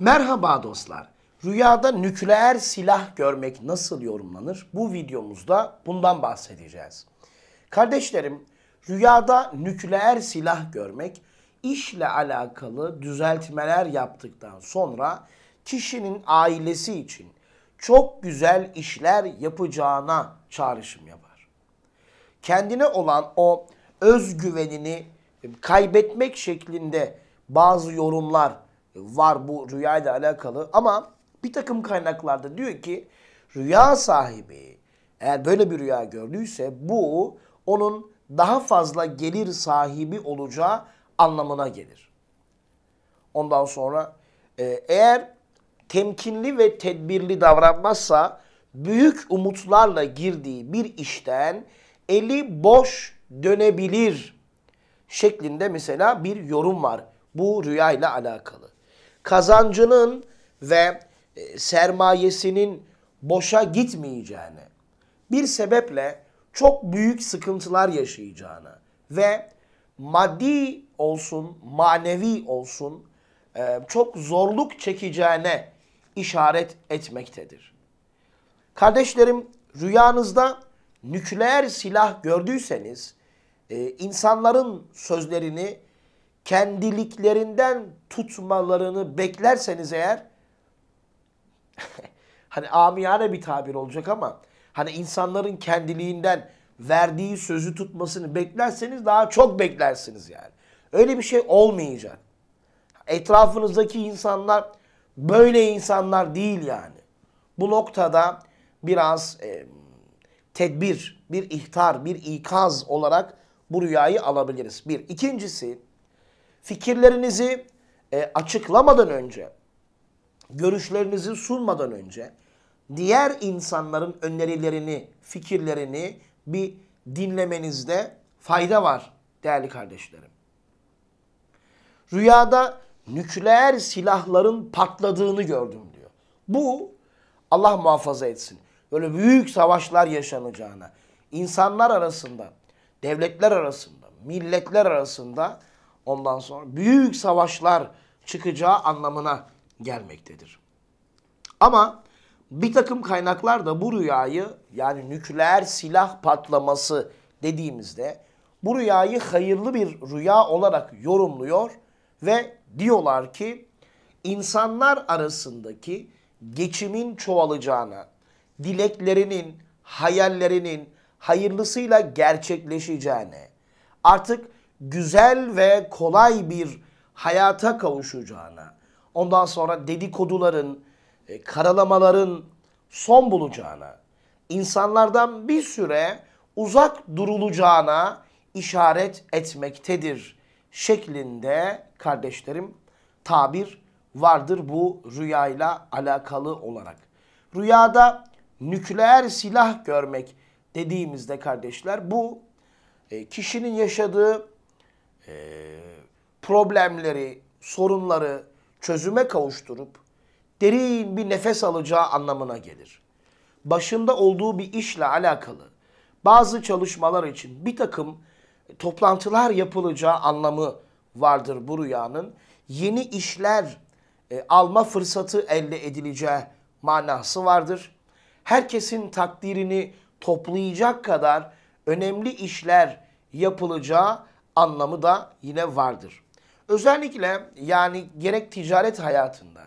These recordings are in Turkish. Merhaba dostlar. Rüyada nükleer silah görmek nasıl yorumlanır? Bu videomuzda bundan bahsedeceğiz. Kardeşlerim, rüyada nükleer silah görmek, işle alakalı düzeltmeler yaptıktan sonra kişinin ailesi için çok güzel işler yapacağına çağrışım yapar. Kendine olan o özgüvenini kaybetmek şeklinde bazı yorumlar var bu rüyayla alakalı, ama bir takım kaynaklarda diyor ki rüya sahibi eğer böyle bir rüya gördüyse bu onun daha fazla gelir sahibi olacağı anlamına gelir. Ondan sonra eğer temkinli ve tedbirli davranmazsa büyük umutlarla girdiği bir işten eli boş dönebilir şeklinde mesela bir yorum var bu rüyayla alakalı. Kazancının ve sermayesinin boşa gitmeyeceğini, bir sebeple çok büyük sıkıntılar yaşayacağını ve maddi olsun, manevi olsun çok zorluk çekeceğine işaret etmektedir. Kardeşlerim, rüyanızda nükleer silah gördüyseniz insanların sözlerini kendiliklerinden tutmalarını beklerseniz eğer hani amiyane bir tabir olacak ama hani insanların kendiliğinden verdiği sözü tutmasını beklerseniz daha çok beklersiniz yani. Öyle bir şey olmayacak. Etrafınızdaki insanlar böyle insanlar değil yani. Bu noktada biraz tedbir, bir ihtar, bir ikaz olarak bu rüyayı alabiliriz. Bir. İkincisi, fikirlerinizi açıklamadan önce, görüşlerinizi sunmadan önce diğer insanların önerilerini, fikirlerini bir dinlemenizde fayda var değerli kardeşlerim. Rüyada nükleer silahların patladığını gördüm diyor. Bu Allah muhafaza etsin. Böyle büyük savaşlar yaşanacağına, insanlar arasında, devletler arasında, milletler arasında ondan sonra büyük savaşlar çıkacağı anlamına gelmektedir. Ama bir takım kaynaklar da bu rüyayı, yani nükleer silah patlaması dediğimizde bu rüyayı hayırlı bir rüya olarak yorumluyor ve diyorlar ki insanlar arasındaki geçimin çoğalacağına, dileklerinin, hayallerinin hayırlısıyla gerçekleşeceğine, artık güzel ve kolay bir hayata kavuşacağına, ondan sonra dedikoduların, karalamaların son bulacağına, insanlardan bir süre uzak durulacağına işaret etmektedir şeklinde kardeşlerim tabir vardır bu rüyayla alakalı olarak. Rüyada nükleer silah görmek dediğimizde kardeşler bu kişinin yaşadığı problemleri, sorunları çözüme kavuşturup derin bir nefes alacağı anlamına gelir. Başında olduğu bir işle alakalı bazı çalışmalar için bir takım toplantılar yapılacağı anlamı vardır bu rüyanın. Yeni işler alma fırsatı elde edileceği manası vardır. Herkesin takdirini toplayacak kadar önemli işler yapılacağı anlamı da yine vardır. Özellikle yani gerek ticaret hayatında,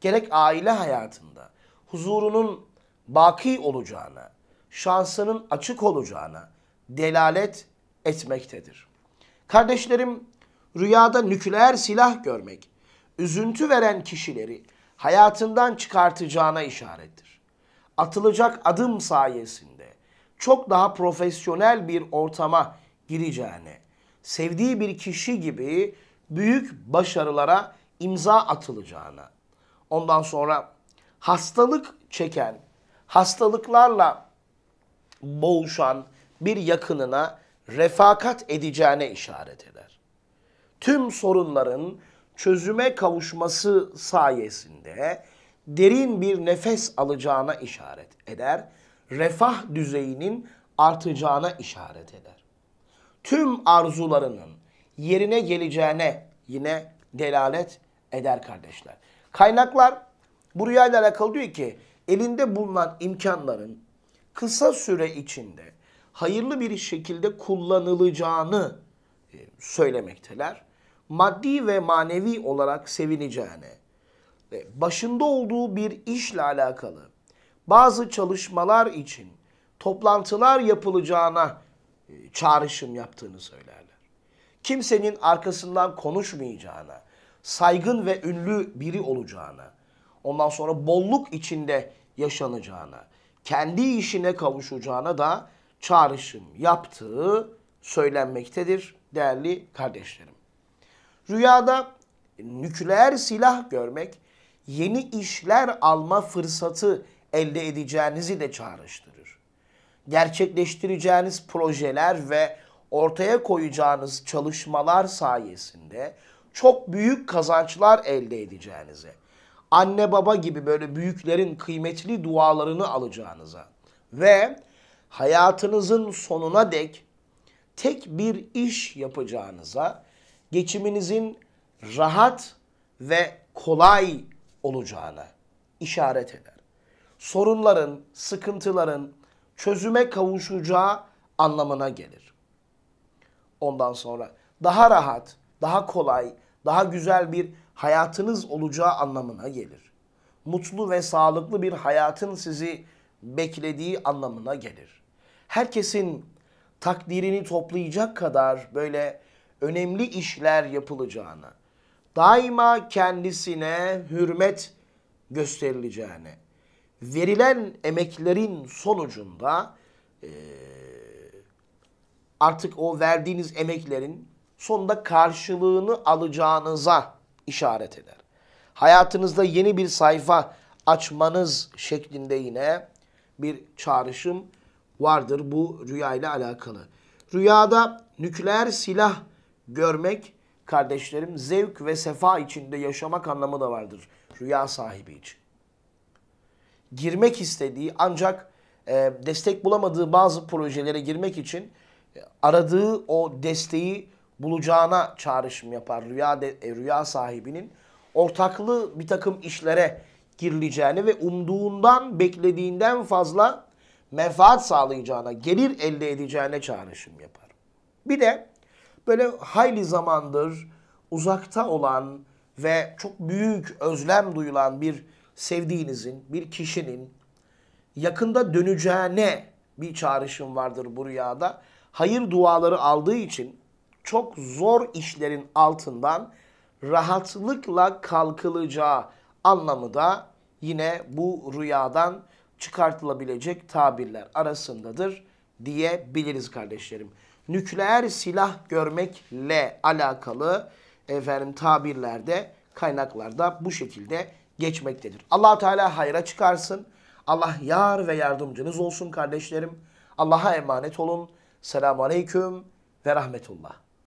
gerek aile hayatında huzurunun baki olacağına, şansının açık olacağına delalet etmektedir. Kardeşlerim, rüyada nükleer silah görmek, üzüntü veren kişileri hayatından çıkartacağına işarettir. Atılacak adım sayesinde çok daha profesyonel bir ortama gireceğine, sevdiği bir kişi gibi büyük başarılara imza atılacağına, ondan sonra hastalık çeken, hastalıklarla boğuşan bir yakınına refakat edeceğine işaret eder. Tüm sorunların çözüme kavuşması sayesinde derin bir nefes alacağına işaret eder. Refah düzeyinin artacağına işaret eder. Tüm arzularının yerine geleceğine yine delalet eder kardeşler. Kaynaklar bu rüyayla alakalı diyor ki elinde bulunan imkanların kısa süre içinde hayırlı bir şekilde kullanılacağını söylemekteler. Maddi ve manevi olarak sevineceğine ve başında olduğu bir işle alakalı bazı çalışmalar için toplantılar yapılacağına çağrışım yaptığını söylerler. Kimsenin arkasından konuşmayacağına, saygın ve ünlü biri olacağına, ondan sonra bolluk içinde yaşanacağına, kendi işine kavuşacağına da çağrışım yaptığı söylenmektedir değerli kardeşlerim. Rüyada nükleer silah görmek, yeni işler alma fırsatı elde edeceğinizi de çağrıştırır. Gerçekleştireceğiniz projeler ve ortaya koyacağınız çalışmalar sayesinde çok büyük kazançlar elde edeceğinize, anne baba gibi böyle büyüklerin kıymetli dualarını alacağınıza ve hayatınızın sonuna dek tek bir iş yapacağınıza, geçiminizin rahat ve kolay olacağına işaret eder. Sorunların, sıkıntıların çözüme kavuşacağı anlamına gelir. Ondan sonra daha rahat, daha kolay, daha güzel bir hayatınız olacağı anlamına gelir. Mutlu ve sağlıklı bir hayatın sizi beklediği anlamına gelir. Herkesin takdirini toplayacak kadar böyle önemli işler yapılacağına, daima kendisine hürmet gösterileceğine, verilen emeklerin sonucunda artık o verdiğiniz emeklerin sonunda karşılığını alacağınıza işaret eder. Hayatınızda yeni bir sayfa açmanız şeklinde yine bir çağrışım vardır bu rüyayla alakalı. Rüyada nükleer silah görmek kardeşlerim zevk ve sefa içinde yaşamak anlamı da vardır rüya sahibi için. Girmek istediği ancak destek bulamadığı bazı projelere girmek için aradığı o desteği bulacağına çağrışım yapar. Rüya sahibinin ortaklı bir takım işlere girileceğini ve umduğundan beklediğinden fazla menfaat sağlayacağına, gelir elde edeceğine çağrışım yapar. Bir de böyle hayli zamandır uzakta olan ve çok büyük özlem duyulan bir sevdiğinizin, bir kişinin yakında döneceğine bir çağrışım vardır bu rüyada. Hayır duaları aldığı için çok zor işlerin altından rahatlıkla kalkılacağı anlamı da yine bu rüyadan çıkartılabilecek tabirler arasındadır diyebiliriz kardeşlerim. Nükleer silah görmekle alakalı tabirlerde, kaynaklarda bu şekilde geçmektedir. Allah Teala hayra çıkarsın. Allah yar ve yardımcınız olsun kardeşlerim. Allah'a emanet olun. Selamun Aleyküm ve Rahmetullah.